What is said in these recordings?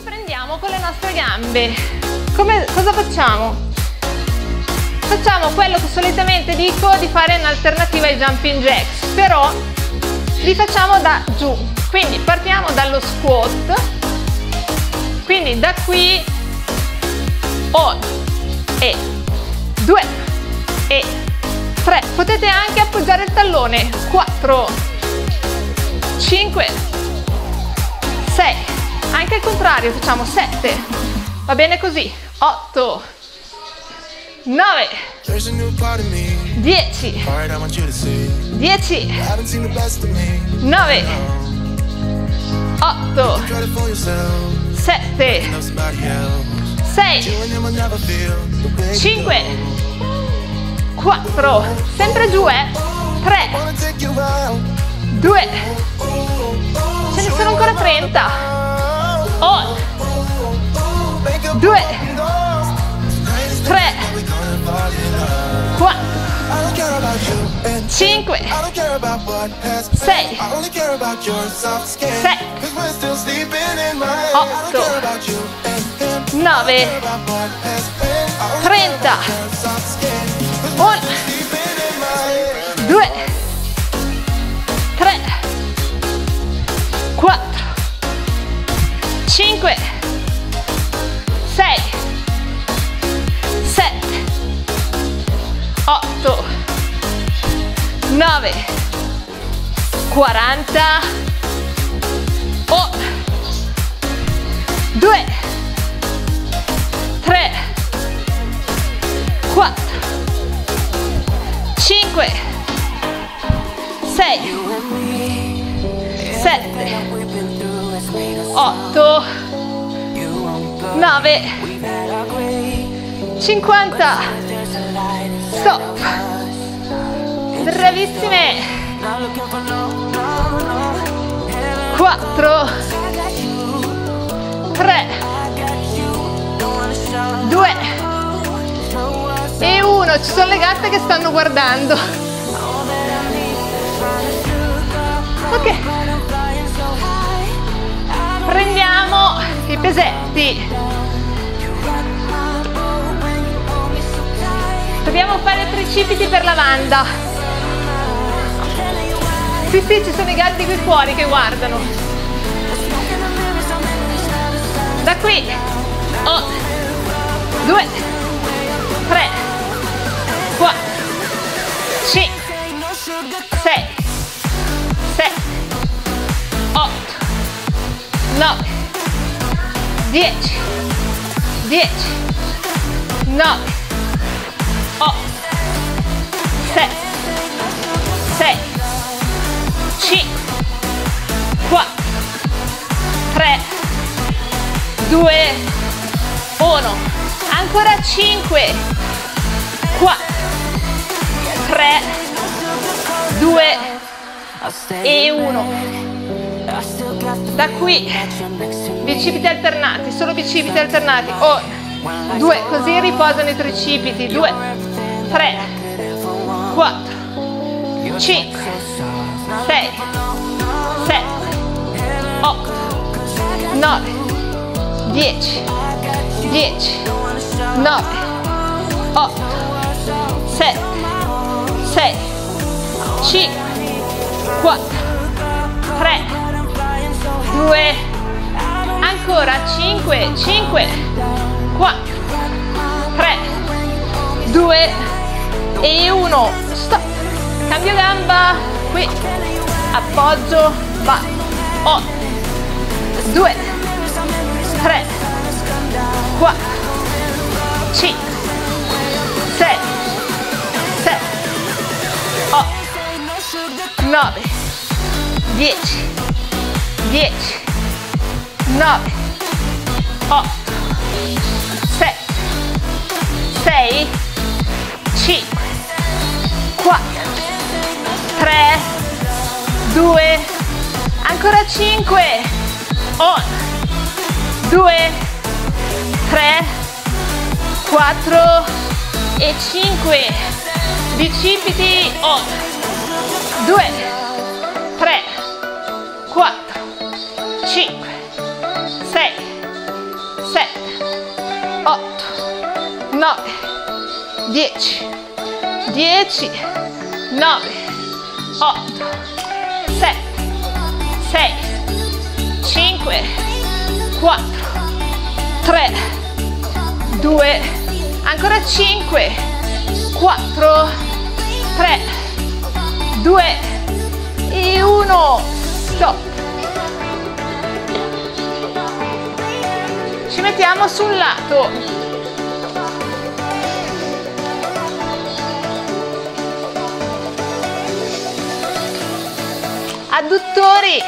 riprendiamo con le nostre gambe. Cosa facciamo? Facciamo quello che solitamente dico di fare in alternativa ai jumping jacks, però li facciamo da giù. Quindi partiamo dallo squat, quindi da qui 1 e 2 e 3. Potete anche appoggiare il tallone. 4 5 6, anche al contrario facciamo 7, va bene così, 8 9 10 10 9 8 7 6 5 4, sempre giù, 3 2, ce ne sono ancora 30, 9 30 1 2 3 4 5 6 7 8 9 40 50. Stop, bravissime. 4 3 2 e 1, ci sono le gatte che stanno guardando. Ok, prendiamo i pesetti, dobbiamo fare tricipiti per la banda. Sì, ci sono i gatti qui fuori che guardano. Da qui 8 9 10 10 9 8 7 6 7 8 9 10 10 9 8 7 6 5 4 3 2 1, ancora 5 4 3 2 e 1. Da qui bicipiti alternati, solo bicipiti alternati, 1 2, così riposano i tricipiti, 2 così riposano i tricipiti 2 3 4 5 6 7 8 9 10 10 9 8 7 6 5 4 3 2, ancora 5 5 4 3 2 e 1. Stop, cambio gamba, qui appoggio, va, 8 2 3 4 5 6 7 8 9 10 10 9 8 7 6 5 4 3 2, ancora 5, 1 2 3 4 e 5, bicipiti, 1 2 3 4 5 6 10, 9, 8, 7, 6, 5, 4, 3, 2, ancora 5, 4, 3, 2 e 1, stop. Ci mettiamo sul lato. Adduttori,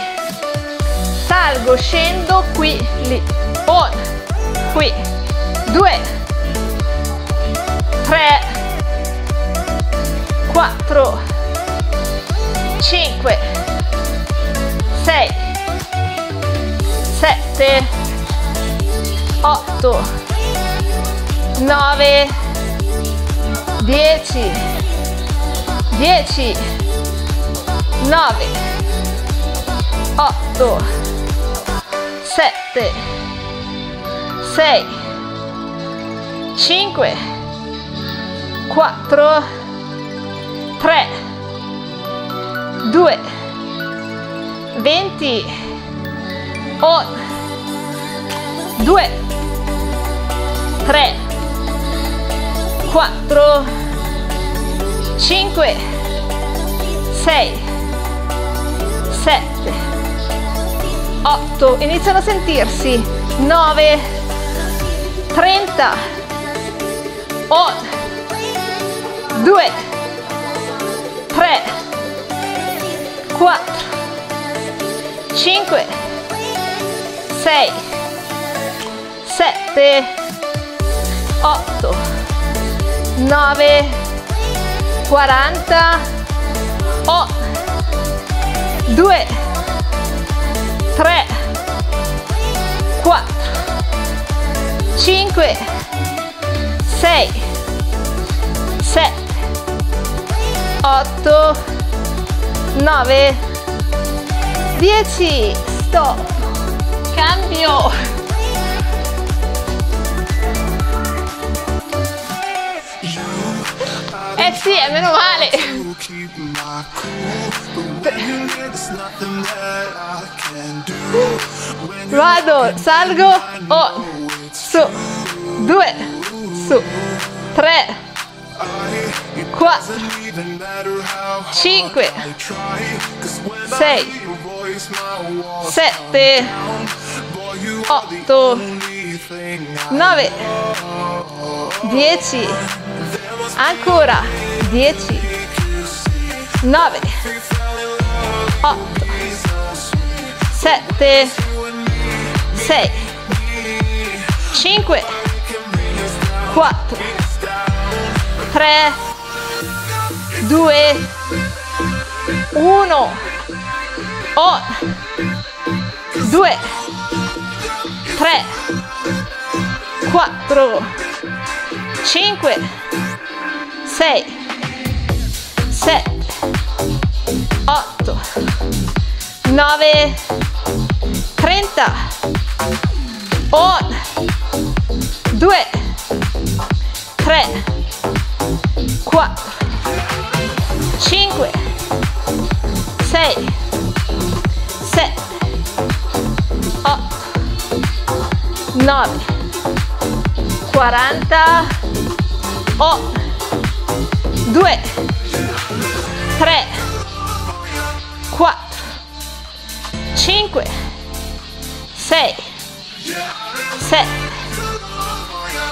salgo, scendo, qui, lì, on, qui, 2, 3, 4, 5, 6, 7, 8, 9, 10, 10, 9, 8, 7, 6, 5, 4, 3, 2, 20, on, 2, 3, 4, 5, 6, 7, 8, iniziano a sentirsi, 9, 30, on, 2, 3, 4, 5, 6, 7, 8, 9, 40, on, 2, 3, 4, 5, 6, 7, 8, 9, 10, stop. Cambio. Eh sì, è meno male. Vado, salgo, oh, su, 2, su, 3, 4, 5, 6, 7, 8, 9, 10, ancora, 10, 9, 8, 7, 6, 5, 4, 3, 2, 1, on, 2, 3, 4, 5, 6, 7, 8, 9, 30, on, 2, 3, 4, 5, 6, 7, 8, 9, 40, on, 2, 3, 4, 5, 6, 7,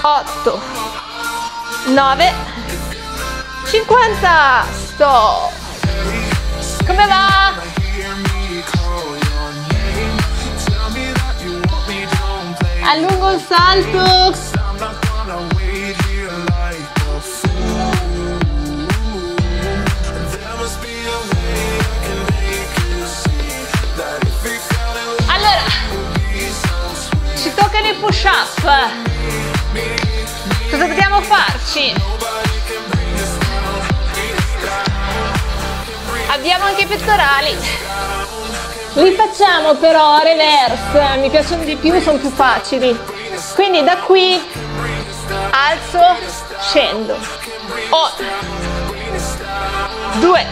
8, 9, 50, stop. Come va? Allungo il salto. Allora, ci toccano i push-up. Cosa dobbiamo farci? Abbiamo anche i pettorali. Li facciamo però reverse, mi piacciono di più, sono più facili. Quindi da qui alzo scendo, 1, 2,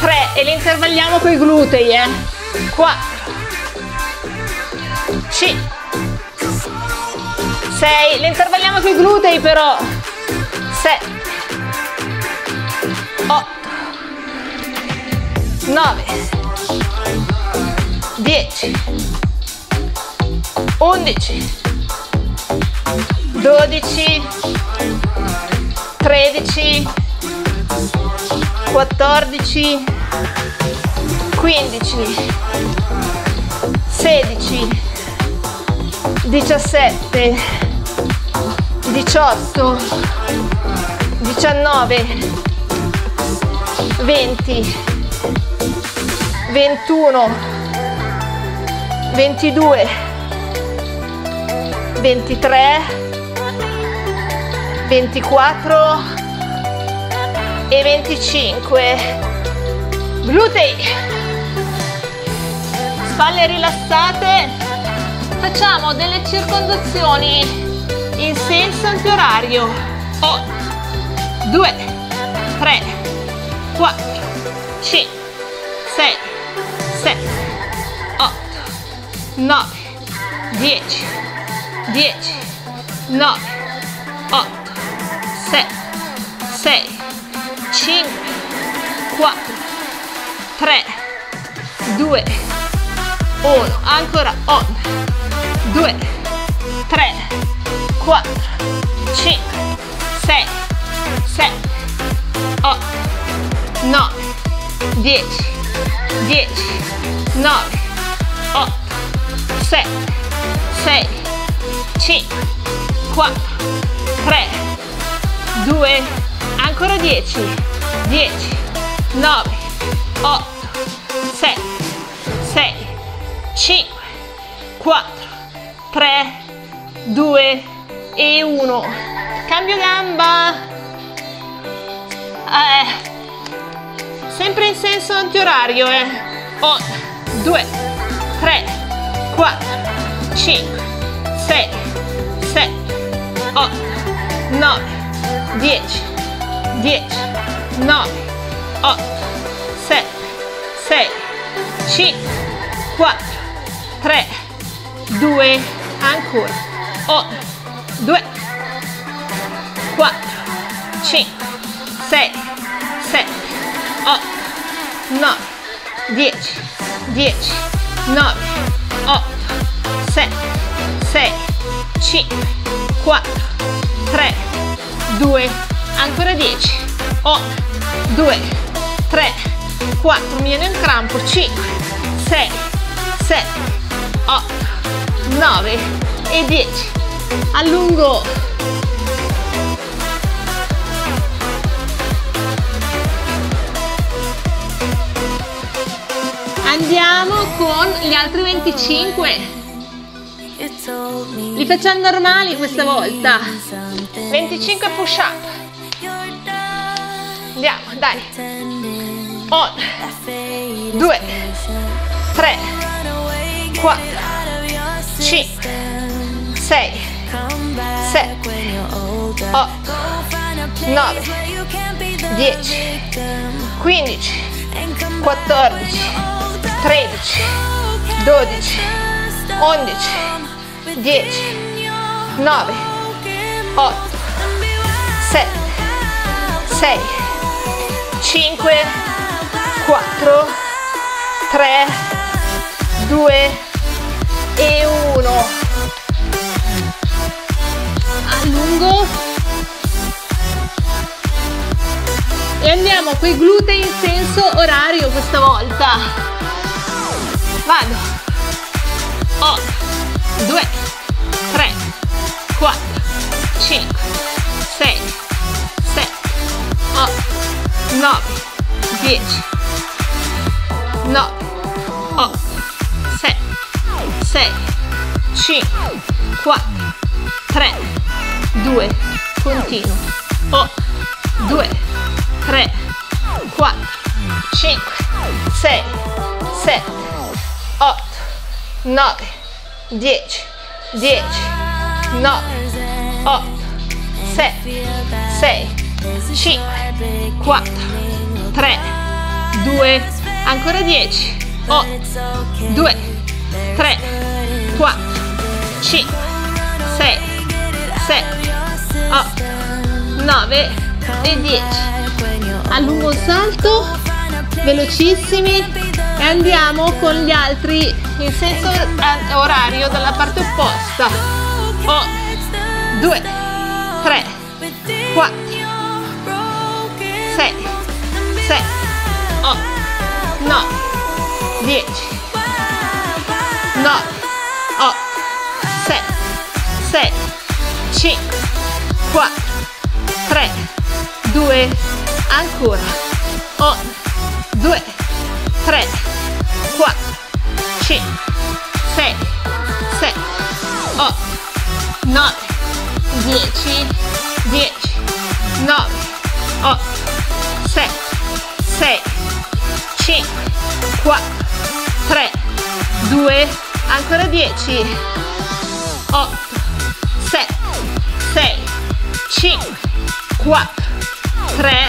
3 e le intervalliamo coi glutei, 4, 5, 6, le intervalliamo coi glutei però, 7, 8, 9, 10, 11, 12, 13, 14, 15, 16, 17, 18, 19, 20, 21, 22, 23 e 25. Glutei, spalle rilassate, facciamo delle circonduzioni in senso antiorario, 8, 9, 10, 10, 9, 8, 7, 6, 5, 4, 3, 2, 1, ancora 1, 2, 3, 4, 5, 6, 7, 8, 9, 10, 10, 9, 8, 7, 6, 5, 4, 3, 2, ancora 10, 10, 9, 8, 7, 6, 5, 4, 3, 2 e 1. Cambio gamba, sempre in senso antiorario, 1, 2, 3, 4, 5, 6, 7, 8, 9, 10, 10, 9, 8, 7, 6, 5, 4, 3, 2, ancora, 8, 2, 4, 5, 6, 7, 8, 9, 10, 10, 9, 8, 7, 6, 5, 4, 3, 2, ancora 10, 8, 2, 3, 4, mi viene un crampo, 5, 6, 7, 8, 9 e 10. Allungo, andiamo con gli altri 25, li facciamo normali questa volta, 25 push up, andiamo, dai, 1, 2, 3, 4, 5, 6, 7, 8, 9, 10, 11, 12, 13, 14, 13, 12, 11, 10, 9, 8, 7, 6, 5, 4, 3, 2 e 1. Allungo e andiamo coi glutei in senso orario questa volta, vado, 8, 2, 3, 4, 5, 6, 7, 8, 9, 10, 9, 8, 7, 6, 5, 4, 3, 2, continuo, 8, 2, 3, 4, 5, 6, 7, 8, 9, 10, 10, 9, 8, 7, 6, 5, 4, 3, 2, ancora 10, 8, 2, 3, 4, 5, 6, 7, 8, 9 e 10. Allungo un salto, velocissimi, e andiamo con gli altri in senso orario dalla parte opposta. 8, 2, 3, 4, 6, 7, 8, 9, 10, 9, 8, 7, 6, 5, 4, 3, 2, ancora, 8, 2, 3, 4, 5, 6, 7, 8, 9, 10, 10, 9, 8, 7, 6, 5, 4, 3, 2, ancora 10, 8, 7, 6, 5, 4, 3,